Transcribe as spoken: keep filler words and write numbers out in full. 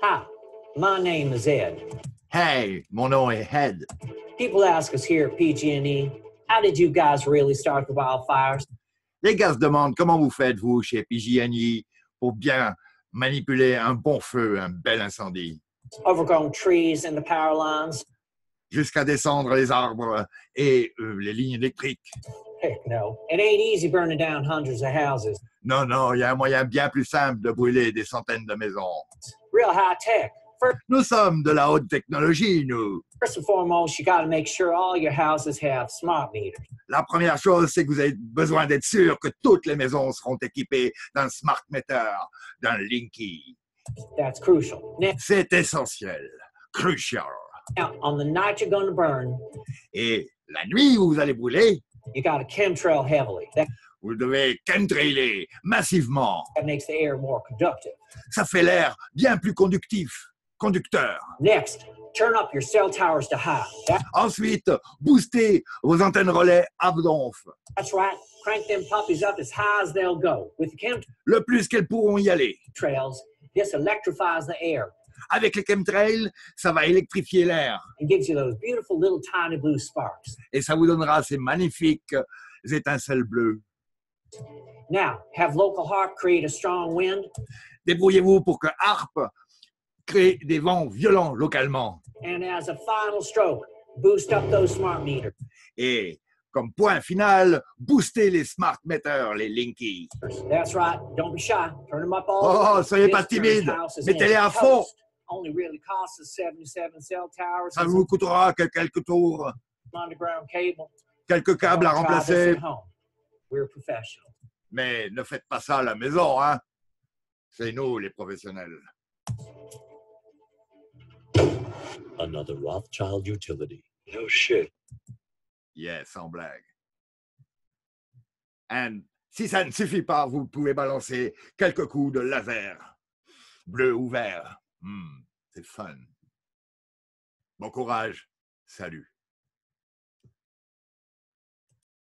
Hi, my name is Ed. Hey, my name is Ed. People ask us here at P G and E, how did you guys really start the wildfires? Les gars se demandent comment vous faites, vous, chez P G and E, pour bien manipuler un bon feu, un bel incendie. Overgrown trees and the power lines. Jusqu'à descendre les arbres et euh, les lignes électriques. Heck no. It ain't easy burning down hundreds of houses. Non, non, il y a un moyen bien plus simple de brûler des centaines de maisons. Real high tech. First, nous sommes de la haute technologie, nous. First and foremost, you got to make sure all your houses have smart meters. La première chose, c'est que vous avez besoin d'être sûr que toutes les maisons seront équipées d'un smart meter, d'un Linky. That's crucial. C'est essentiel. Crucial. Now, on the night you're going to burn, et la nuit où vous allez brûler, you got to chemtrail heavily. That, vous devez chemtrailer massivement. That makes the air more conductive. Ça fait l'air bien plus conductif, conducteur. Next, turn up your cell towers to high. That, ensuite, boostez vos antennes relais à donf. That's right. Crank them puppies up as high as they'll go with the chemtrails. Le plus qu'elles pourront y aller. Trails. This electrifies the air. Avec les chemtrails, ça va électrifier l'air. Et ça vous donnera ces magnifiques étincelles bleues. Now, have local HAARP create a strong wind. Débrouillez-vous pour que HAARP crée des vents violents localement. And as a final stroke, boost up those smart meters. Et comme point final, booster les smart meters, les Linky. That's right. Don't be shy. Turn them up all. Oh, soyez pas timide. Mettez-les à fond. Only really costs us seventy-seven cell towers. Ça vous coûtera que quelques tours, quelques câbles à remplacer. We're professional. Mais ne faites pas ça à la maison, hein. C'est nous les professionnels. Another Rothschild utility. No shit. Yeah, sans blague. And si ça ne suffit pas, vous pouvez balancer quelques coups de laser, bleu ou vert. Hmm, c'est fun. Bon courage. Salut.